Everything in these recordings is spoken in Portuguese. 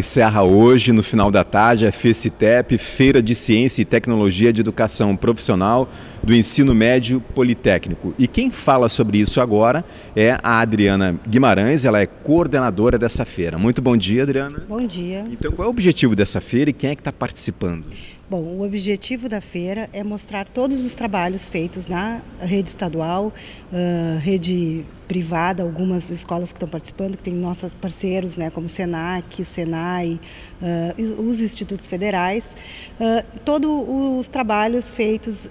Encerra hoje, no final da tarde, a Fecitep, Feira de Ciência e Tecnologia de Educação Profissional do Ensino Médio Politécnico. E quem fala sobre isso agora é a Adriana Guimarães, ela é coordenadora dessa feira. Muito bom dia, Adriana. Bom dia. Então, qual é o objetivo dessa feira e quem é que está participando? Bom, o objetivo da feira é mostrar todos os trabalhos feitos na rede estadual, rede privada, algumas escolas que estão participando, que tem nossos parceiros, né, como Senac, Senai, os institutos federais, todos os trabalhos feitos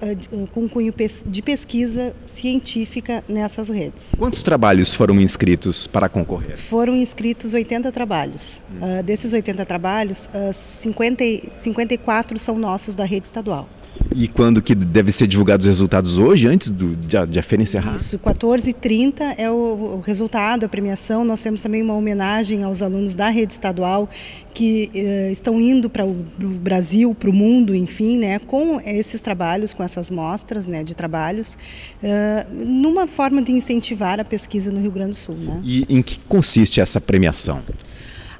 com cunho de pesquisa científica nessas redes. Quantos trabalhos foram inscritos para concorrer? Foram inscritos 80 trabalhos. Desses 80 trabalhos, 54 são nossos da rede estadual. E quando que deve ser divulgados os resultados? Hoje, antes de a feira encerrar? Isso, 14h30 é o resultado, a premiação. Nós temos também uma homenagem aos alunos da rede estadual que estão indo para o Brasil, para o mundo, enfim, né, com esses trabalhos, com essas mostras, né, de trabalhos, numa forma de incentivar a pesquisa no Rio Grande do Sul. Né? E em que consiste essa premiação?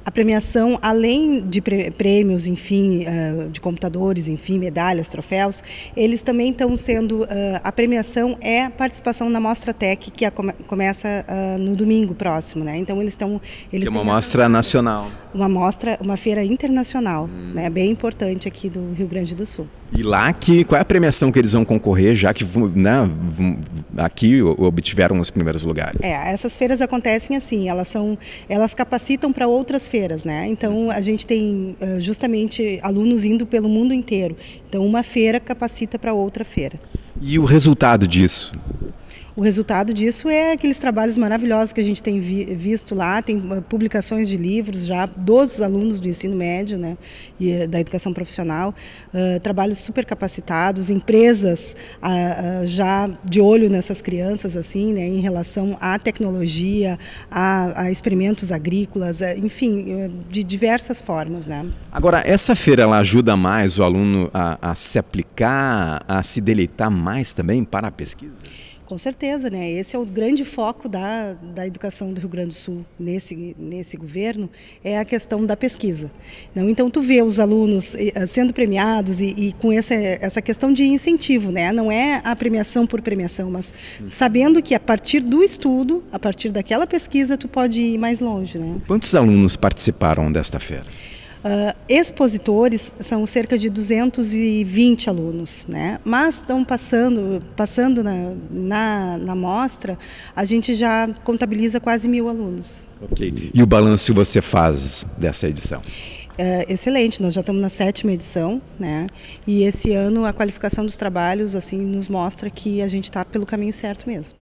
A premiação, além de prêmios, enfim, de computadores, enfim, medalhas, troféus, eles também estão sendo, a premiação é a participação na Mostra Tech, que começa no domingo próximo, né? Então eles têm uma mostra nacional. Uma feira internacional, né? Bem importante aqui do Rio Grande do Sul. E lá, qual é a premiação que eles vão concorrer, já que, né, aqui obtiveram os primeiros lugares? É, essas feiras acontecem assim, elas capacitam para outras feiras, né? Então a gente tem justamente alunos indo pelo mundo inteiro. Então uma feira capacita para outra feira. E o resultado disso? O resultado disso é aqueles trabalhos maravilhosos que a gente tem visto lá, tem publicações de livros já dos alunos do ensino médio, né, e da educação profissional, trabalhos super capacitados, empresas já de olho nessas crianças, assim, né, em relação à tecnologia, a experimentos agrícolas, enfim, de diversas formas. Né. Agora, essa feira ela ajuda mais o aluno a se aplicar, a se deleitar mais também para a pesquisa? Com certeza, né? Esse é o grande foco da educação do Rio Grande do Sul nesse governo, é a questão da pesquisa. Então, tu vê os alunos sendo premiados e com essa questão de incentivo, né? Não é a premiação por premiação, mas sabendo que a partir do estudo, a partir daquela pesquisa, tu pode ir mais longe, né? Quantos alunos participaram desta feira? Expositores são cerca de 220 alunos, né? Mas estão passando na mostra, a gente já contabiliza quase 1.000 alunos. Ok. E o balanço você faz dessa edição? Excelente, nós já estamos na 7ª edição, né? E esse ano a qualificação dos trabalhos assim nos mostra que a gente está pelo caminho certo mesmo.